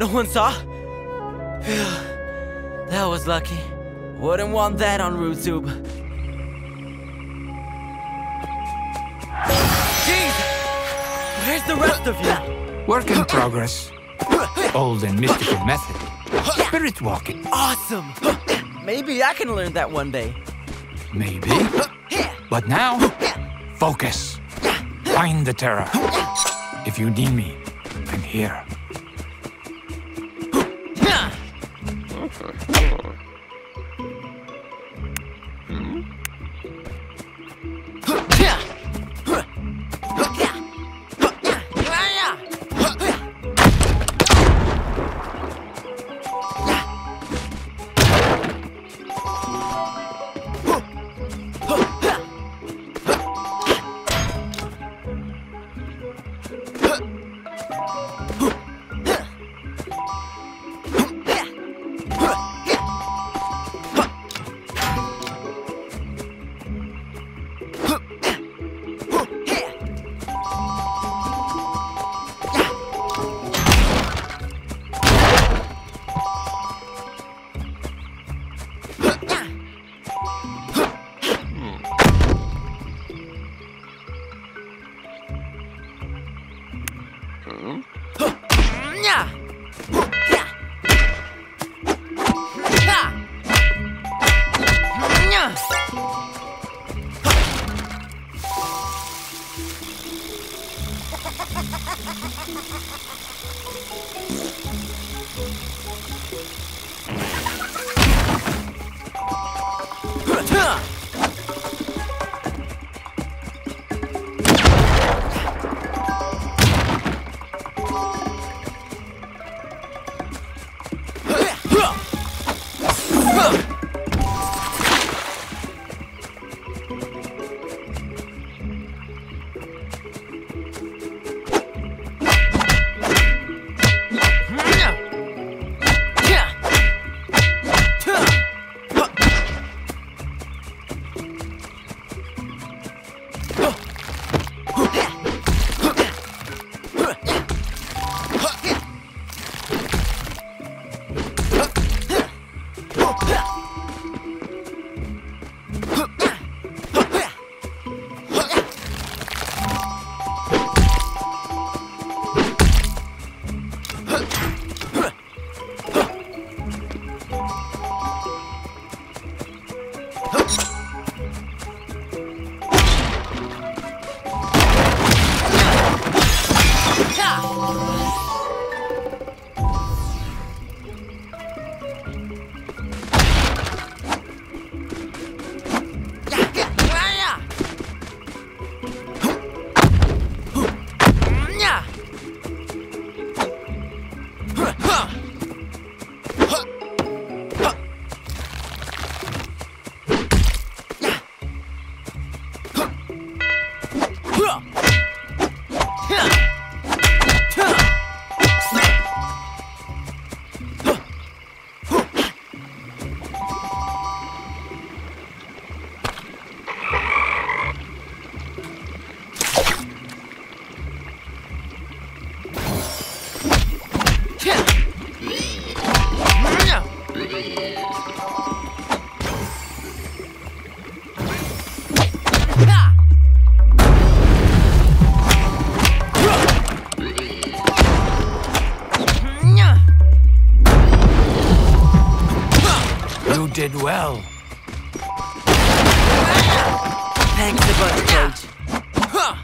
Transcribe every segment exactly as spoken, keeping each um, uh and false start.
No one saw? Phew. That was lucky. Wouldn't want that on RudeTube. Jeez! Where's the rest of you? Work in progress. Old and mystical method. Spirit walking. Awesome! Maybe I can learn that one day. Maybe. But now, focus. Find the terror. If you need me, I'm here. Did well. Thanks a bunch, Coach. Huh?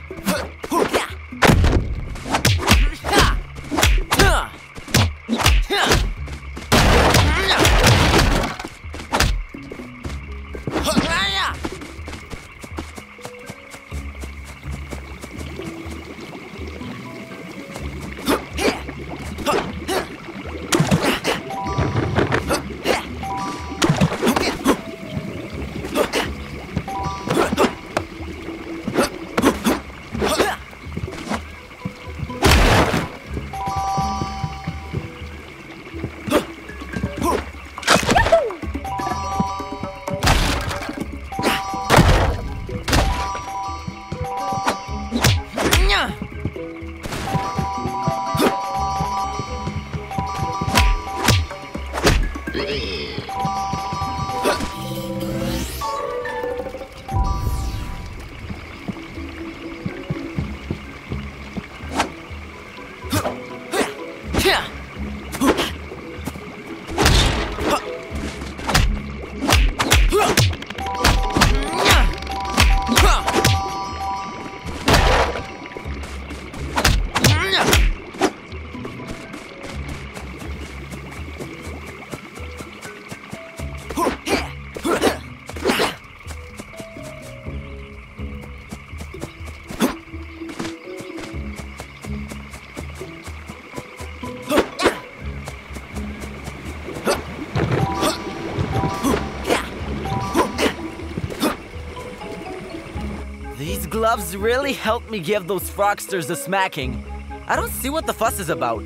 These gloves really helped me give those frogsters a smacking. I don't see what the fuss is about.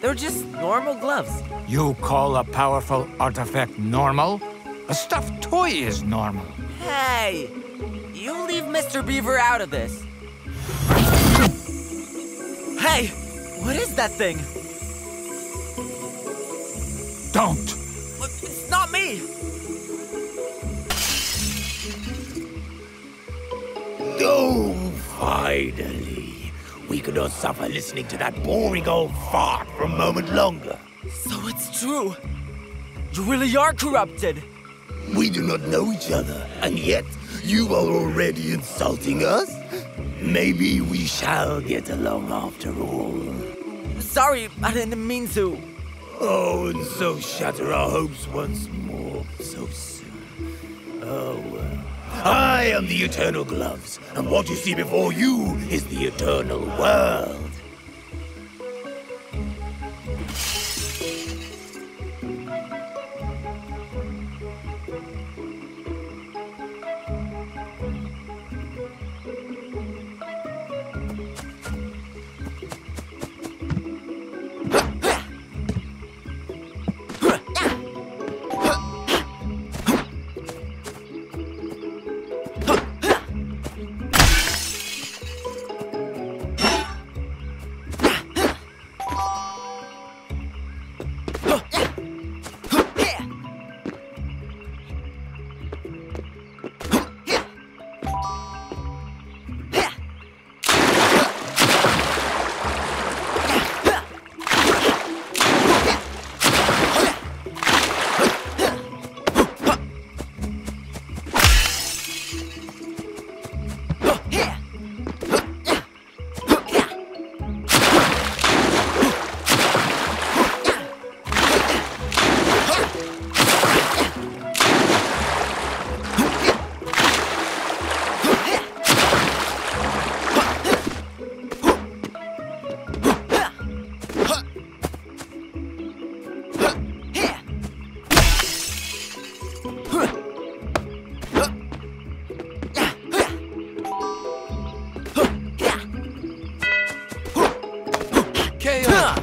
They're just normal gloves. You call a powerful artifact normal? A stuffed toy is normal. Hey, you leave Mister Beaver out of this. Hey, what is that thing? Don't! It's not me! Oh, finally. We could not suffer listening to that boring old fart for a moment longer. So it's true. You really are corrupted. We do not know each other, and yet you are already insulting us? Maybe we shall get along after all. Sorry, I didn't mean to. Oh, and so shatter our hopes once more so soon. Oh, well. I am the Eternal Gloves, and what you see before you is the Eternal World.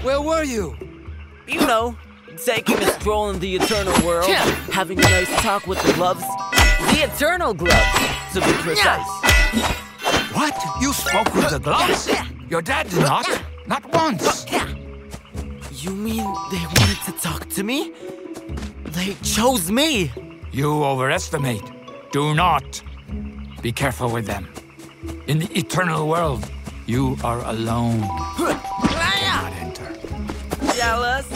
Where were you? You know, taking a stroll in the Eternal World, having a nice talk with the gloves. The Eternal Gloves, to be precise. What? You spoke with the gloves? Your dad did not. Not once. You mean they wanted to talk to me? They chose me. You overestimate. Do not. Be careful with them. In the Eternal World, you are alone. Jealous?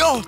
Oh!